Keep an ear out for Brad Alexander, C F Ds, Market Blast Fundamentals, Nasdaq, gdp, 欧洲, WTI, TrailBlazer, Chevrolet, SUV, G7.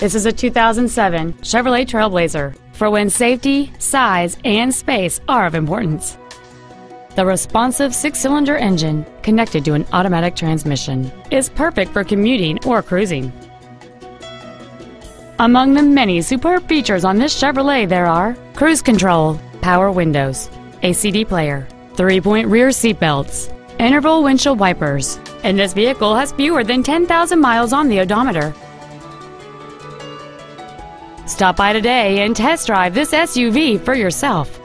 This is a 2007 Chevrolet TrailBlazer for when safety, size, and space are of importance. The responsive six-cylinder engine, connected to an automatic transmission, is perfect for commuting or cruising. Among the many superb features on this Chevrolet there are cruise control, power windows, a CD player, 3-point rear seatbelts, interval windshield wipers, and this vehicle has fewer than 10,000 miles on the odometer. Stop by today and test drive this SUV for yourself.